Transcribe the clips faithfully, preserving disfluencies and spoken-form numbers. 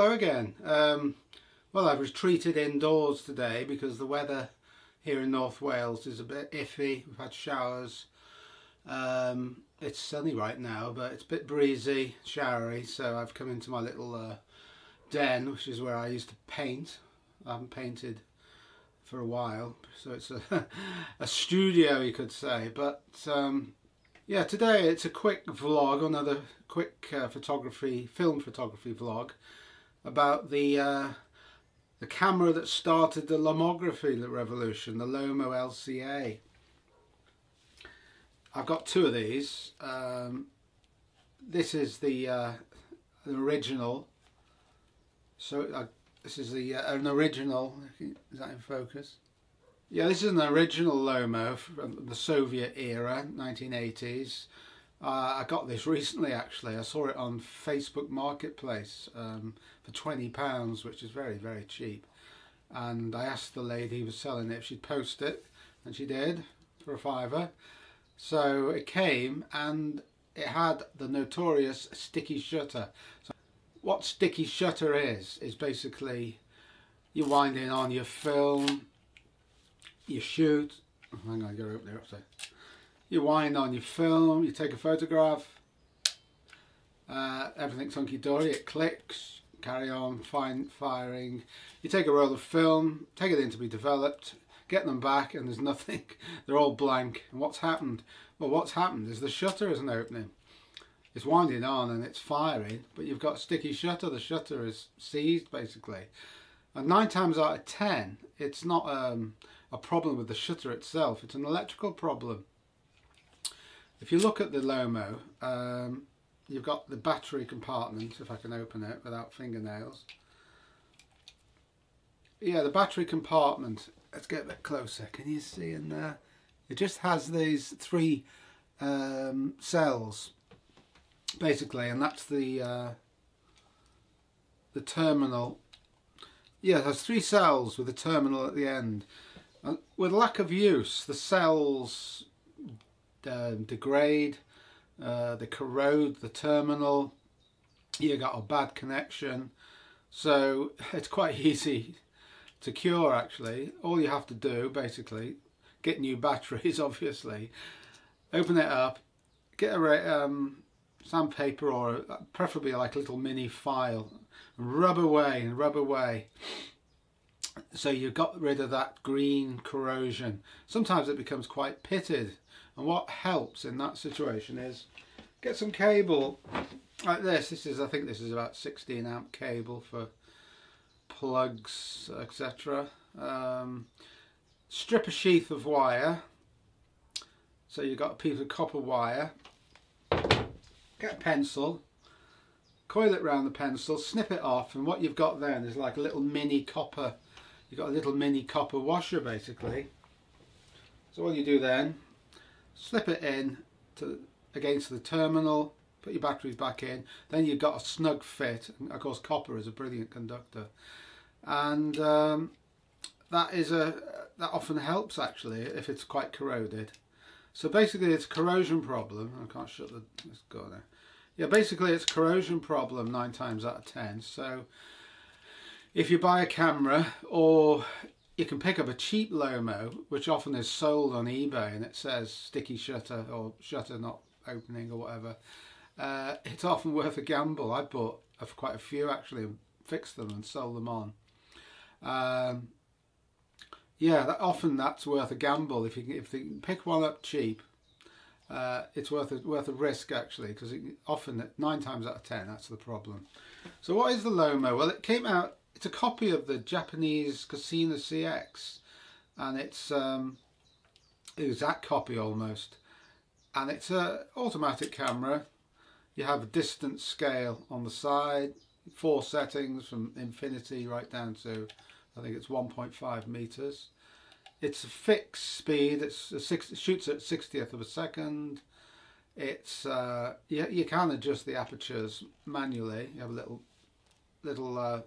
Hello again. Um, well, I was treated indoors today because the weather here in North Wales is a bit iffy. We've had showers. Um, it's sunny right now, but it's a bit breezy, showery, so I've come into my little uh, den, which is where I used to paint. I haven't painted for a while, so it's a, a studio, you could say. But um, yeah, today it's a quick vlog, another quick uh, photography, film photography vlog, about the uh, the camera that started the Lomography revolution, the Lomo L C A. I've got two of these. Um, this is the uh, the original. So I, this is the uh, an original. Is that in focus? Yeah, this is an original Lomo from the Soviet era, nineteen eighties. Uh, I got this recently, actually. I saw it on Facebook Marketplace um, for twenty pounds, which is very, very cheap. And I asked the lady who was selling it if she'd post it, and she did, for a fiver. So it came, and it had the notorious sticky shutter. So what sticky shutter is, is basically you wind in on your film, you shoot, hang on, I've got to open it up there. You wind on your film, you take a photograph, uh, everything's hunky-dory, it clicks, carry on, fine firing. You take a roll of film, take it in to be developed, get them back, and there's nothing, they're all blank. And what's happened? Well, what's happened is the shutter isn't opening. It's winding on and it's firing, but you've got sticky shutter, the shutter is seized basically. And nine times out of ten, it's not um, a problem with the shutter itself, it's an electrical problem. If you look at the Lomo, um, you've got the battery compartment, if I can open it without fingernails. Yeah, the battery compartment, let's get a bit closer, can you see in there? It just has these three um, cells, basically, and that's the, uh, the terminal. Yeah, it has three cells with a terminal at the end. And with lack of use, the cells Uh, degrade, uh, they corrode the terminal, you got a bad connection, so it's quite easy to cure actually. All you have to do basically, get new batteries obviously, open it up, get a um, sandpaper or preferably like a little mini file, rub away and rub away. So you got rid of that green corrosion. Sometimes it becomes quite pitted, and what helps in that situation is get some cable like this. This is, I think this is about sixteen amp cable for plugs, et cetera. Um, strip a sheath of wire, so you've got a piece of copper wire. Get a pencil, coil it round the pencil, snip it off, and what you've got then is like a little mini copper. You've got a little mini copper washer basically. So what you do then, slip it in to against the terminal, put your batteries back in, then you've got a snug fit. And of course copper is a brilliant conductor, and um, that is a that often helps actually if it's quite corroded. So basically it's a corrosion problem. I can't shut the, let's go there. Yeah, basically it's a corrosion problem nine times out of ten. So if you buy a camera, or you can pick up a cheap Lomo, which often is sold on eBay and it says sticky shutter or shutter not opening or whatever, uh, it's often worth a gamble. I bought quite a few actually and fixed them and sold them on. Um, yeah, that, often that's worth a gamble. If you can, if you can pick one up cheap, uh, it's worth a, worth a risk actually, because often nine times out of ten that's the problem. So what is the Lomo? Well, it came out, it's a copy of the Japanese Casio C X, and it's um, an exact copy almost, and it's a automatic camera. You have a distance scale on the side, four settings from infinity right down to, I think it's one point five meters. It's a fixed speed. It's a six, it shoots at sixtieth of a second. It's uh, you, you can adjust the apertures manually. You have a little little. Uh,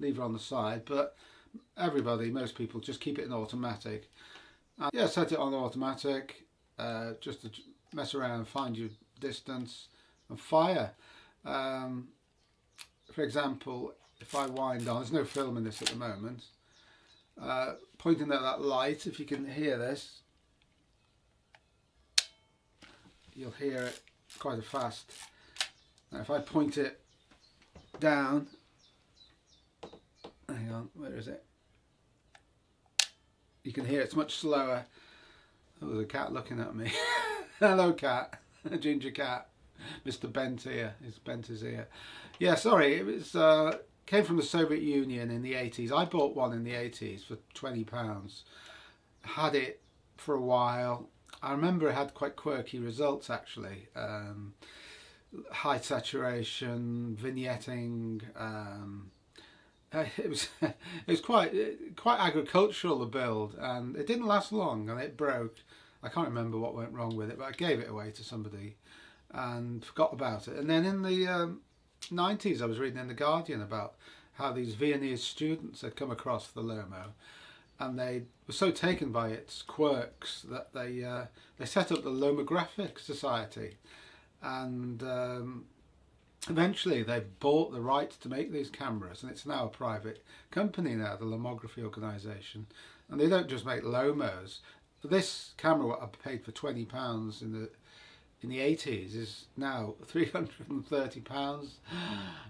lever on the side, but everybody, most people just keep it in automatic. Uh, yeah, set it on automatic, uh, just to mess around and find your distance and fire. Um, for example, if I wind on, there's no film in this at the moment, uh, pointing at that light, if you can hear this, you'll hear it quite fast. Now if I point it down, hang on, where is it? You can hear it's much slower. Oh, there's a cat looking at me. Hello cat, ginger cat. Mister Bent here, it's Bent is here. Yeah, sorry, it was, uh, came from the Soviet Union in the eighties. I bought one in the eighties for twenty pounds. Had it for a while. I remember it had quite quirky results actually. Um, high saturation, vignetting, um, Uh, it was it was quite quite agricultural, the build, and it didn't last long and it broke. I can't remember what went wrong with it, but I gave it away to somebody and forgot about it. And then in the um, nineties I was reading in The Guardian about how these Viennese students had come across the Lomo and they were so taken by its quirks that they uh, they set up the Lomographic Society, and um, eventually they bought the rights to make these cameras, and it's now a private company now, the Lomography organisation, and they don't just make Lomos. This camera what I paid for twenty pounds in the in the eighties is now three hundred and thirty pounds,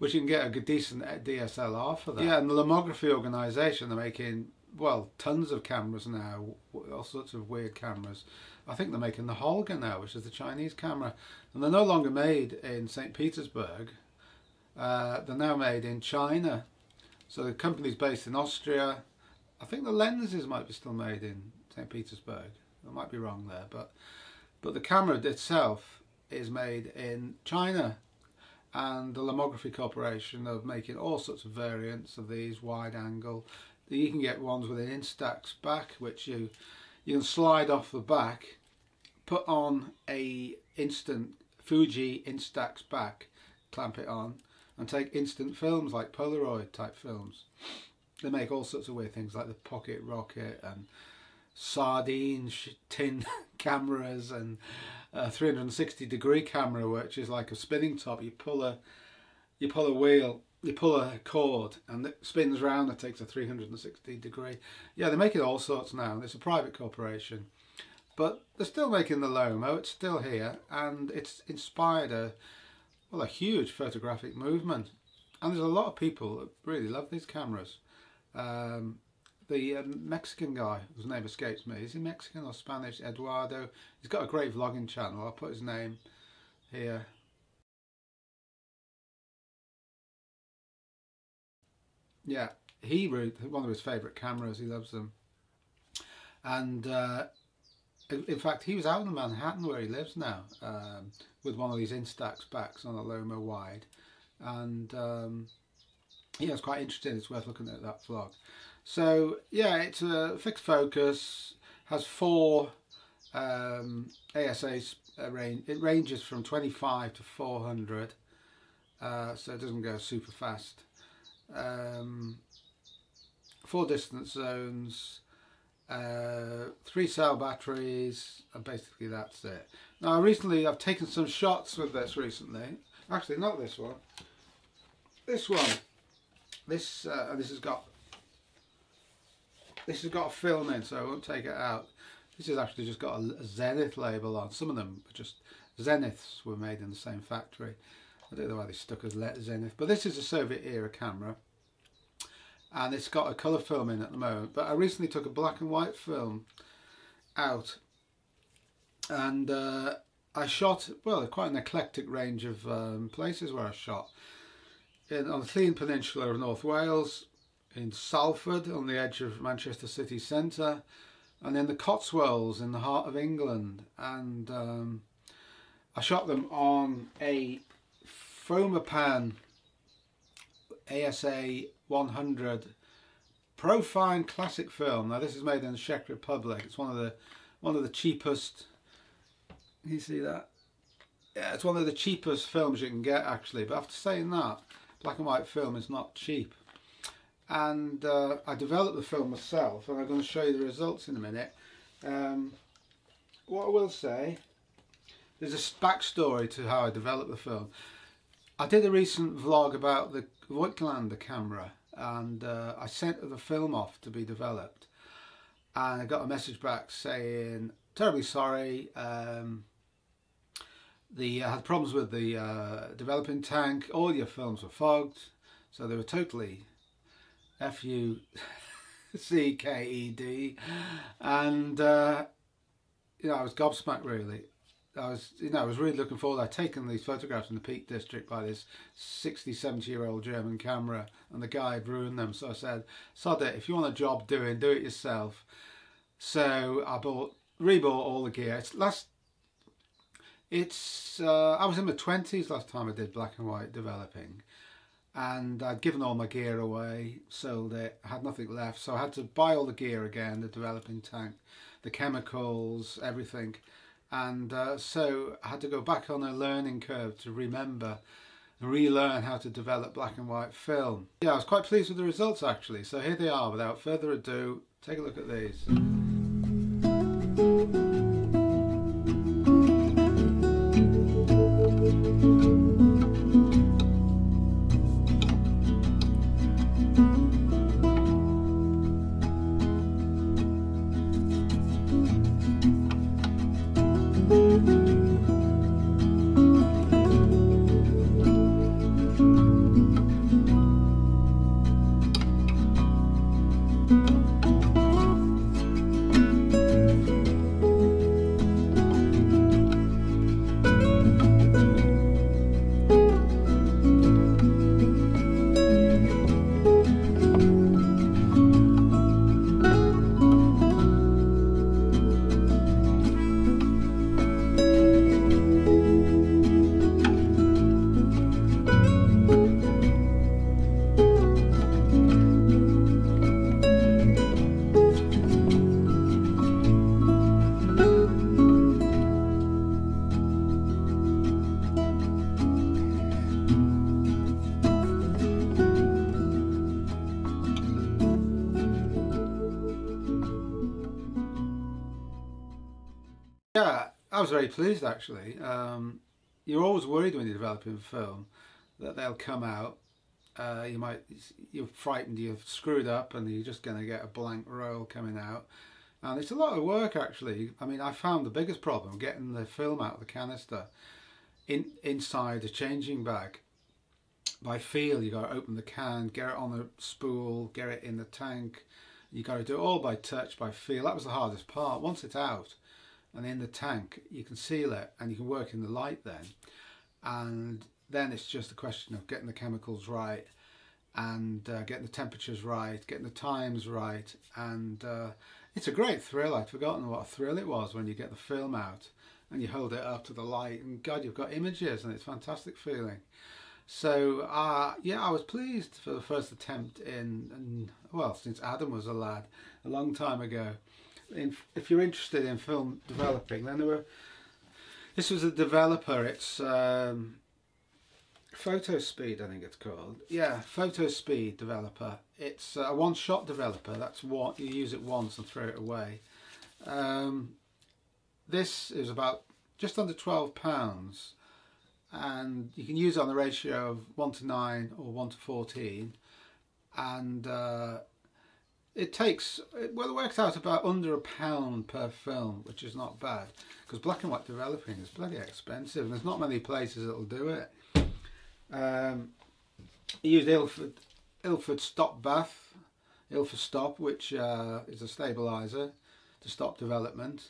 which you can get a good decent D S L R for that. Yeah, and the Lomography organisation, they're making, well, tons of cameras now, all sorts of weird cameras. I think they're making the Holga now, which is the Chinese camera, and they're no longer made in Saint Petersburg. Uh, they're now made in China. So the company's based in Austria. I think the lenses might be still made in Saint Petersburg. I might be wrong there, but but the camera itself is made in China, and the Lomography Corporation are making all sorts of variants of these wide angle. You can get ones with an Instax back, which you you can slide off the back, put on a instant Fuji Instax back, clamp it on, and take instant films like Polaroid type films. They make all sorts of weird things like the pocket rocket and sardine tin cameras and a three hundred and sixty degree camera, which is like a spinning top. You pull a you pull a wheel. You pull a cord and it spins round and takes a three hundred and sixty degree. Yeah, they're making all sorts now. It's a private corporation, but they're still making the Lomo. It's still here, and it's inspired a well a huge photographic movement. And there's a lot of people that really love these cameras. Um, the um, Mexican guy whose name escapes me, is he Mexican or Spanish? Eduardo. He's got a great vlogging channel. I'll put his name here. Yeah, he one of his favourite cameras, he loves them. And uh, in fact, he was out in Manhattan where he lives now um, with one of these Instax backs on a Lomo wide. And um, yeah, it's quite interesting. It's worth looking at that vlog. So yeah, it's a fixed focus, has four um, A S As, uh, range. It ranges from twenty-five to four hundred, uh, so it doesn't go super fast. Um, four distance zones, uh, three cell batteries, and basically that's it. Now recently I've taken some shots with this recently, actually not this one, this one, this uh, and this has got, this has got a film in, so I won't take it out. This has actually just got a Zenith label on. Some of them are just Zeniths, were made in the same factory. I don't know why they stuck as Zenith, but this is a Soviet era camera, and it's got a colour film in at the moment. But I recently took a black and white film out, and uh, I shot, well, quite an eclectic range of um, places where I shot. In, on the Llŷn Peninsula of North Wales, in Salford on the edge of Manchester city centre, and in the Cotswolds in the heart of England. And um, I shot them on a Foma Pan A S A one hundred Profine classic film. Now this is made in the Czech Republic. It's one of the one of the cheapest. You see that? Yeah, it's one of the cheapest films you can get actually. But after saying that, black and white film is not cheap. And uh, I developed the film myself, and I'm going to show you the results in a minute. Um, what I will say, there's a backstory to how I developed the film. I did a recent vlog about the Voigtlander camera, and uh, I sent the film off to be developed, and I got a message back saying, terribly sorry, um, the, I had problems with the uh, developing tank, all your films were fogged, so they were totally F U C K E D, and uh, you know, I was gobsmacked really. I was, you know, I was really looking forward. I'd taken these photographs in the Peak District by this sixty, seventy year old German camera, and the guy had ruined them. So I said, sod it, if you want a job doing, do it yourself. So I bought, rebought all the gear. It's last, it's, uh, I was in my twenties last time I did black and white developing, and I'd given all my gear away, sold it, I had nothing left. So I had to buy all the gear again, the developing tank, the chemicals, everything. And uh, so I had to go back on a learning curve to remember and relearn how to develop black and white film. Yeah, I was quite pleased with the results actually. So here they are, without further ado, take a look at these. Yeah, I was very pleased actually. Um, you're always worried when you're developing a film that they'll come out, uh, you might, you're frightened you've screwed up and you're just going to get a blank roll coming out. And it's a lot of work actually. I mean, I found the biggest problem getting the film out of the canister in, inside a changing bag. By feel, you got to open the can, get it on the spool, get it in the tank. You got to do it all by touch, by feel. That was the hardest part. Once it's out and in the tank, you can seal it and you can work in the light then, and then it's just a question of getting the chemicals right and uh, getting the temperatures right, getting the times right, and uh, it's a great thrill. I'd forgotten what a thrill it was when you get the film out and you hold it up to the light and God, you've got images, and it's a fantastic feeling. So uh, yeah, I was pleased for the first attempt in, in well, since Adam was a lad, a long time ago. In, if you're interested in film developing, then there were, this was a developer, it's um, Photospeed, I think it's called. Yeah, Photospeed developer. It's a one-shot developer. That's what you use it once and throw it away. Um, this is about just under twelve pounds, and you can use it on the ratio of one to nine or one to fourteen, and uh, it takes, well, it works out about under a pound per film, which is not bad, because black and white developing is bloody expensive and there's not many places that'll do it. Um, he used Ilford, Ilford stop bath, Ilford stop, which uh, is a stabiliser to stop development.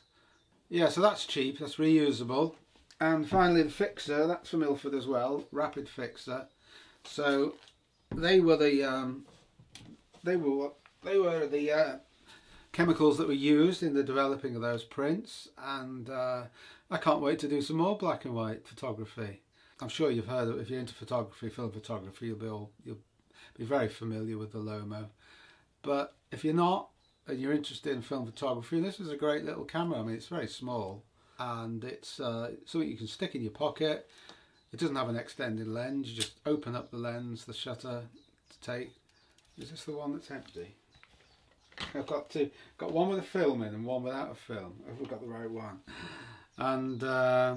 Yeah, so that's cheap, that's reusable. And finally the fixer, that's from Ilford as well, rapid fixer. So they were the, um, they were what? They were the uh, chemicals that were used in the developing of those prints, and uh, I can't wait to do some more black and white photography. I'm sure you've heard of, if you're into photography, film photography, you'll be, all, you'll be very familiar with the Lomo. But if you're not, and you're interested in film photography, this is a great little camera. I mean, it's very small, and it's uh, something you can stick in your pocket. It doesn't have an extended lens, you just open up the lens, the shutter to take. Is this the one that's empty? I've got two, got one with a film in and one without a film. I've got the right one. And uh,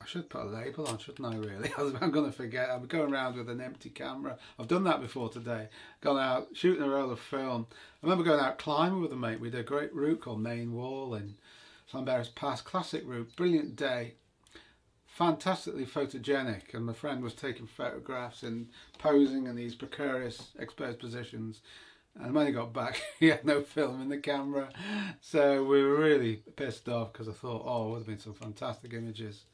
I I should put a label on, shouldn't I, really? I'm going to forget. I'm going around with an empty camera. I've done that before today. Gone out shooting a roll of film. I remember going out climbing with a mate. We did a great route called Main Wall in Llanberis Pass. Classic route. Brilliant day. Fantastically photogenic. And my friend was taking photographs and posing in these precarious exposed positions. And when he got back, he had no film in the camera. So we were really pissed off because I thought, oh, it would have been some fantastic images.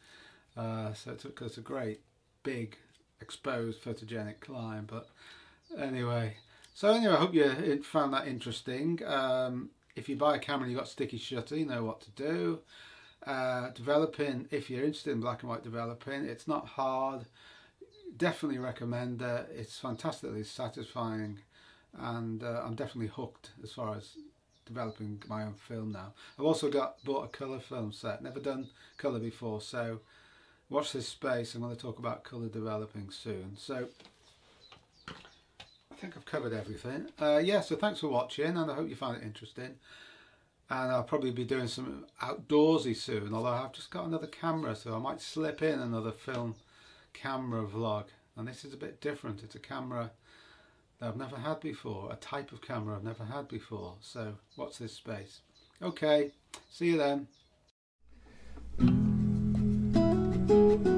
Uh, so it took us a great, big, exposed, photogenic climb. But anyway, so anyway, I hope you found that interesting. Um, if you buy a camera and you've got sticky shutter, you know what to do. Uh, developing, if you're interested in black and white developing, it's not hard. Definitely recommend it. It's fantastically satisfying. And uh, I'm definitely hooked as far as developing my own film now. I've also got bought a colour film set. Never done colour before, so watch this space. I'm going to talk about colour developing soon. So I think I've covered everything. Uh, yeah, so thanks for watching, and I hope you found it interesting. And I'll probably be doing some outdoorsy soon, although I've just got another camera, so I might slip in another film camera vlog. And this is a bit different. It's a camera I've never had before, a type of camera I've never had before, so watch this space. Okay, see you then.